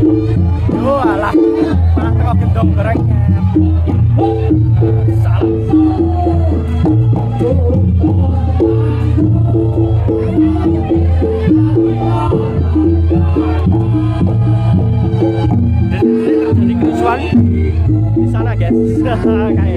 Yo alah, malah tengok gendong gorengnya. Jadi kerusuhan di sana, guys. Kayak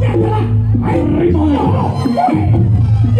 Janganlah, ayo,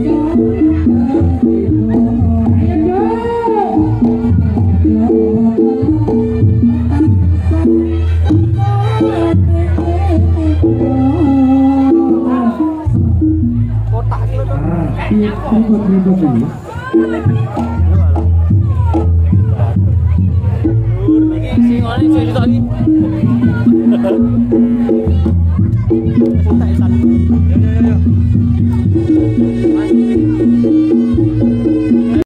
Ini sing oleh cerita iki.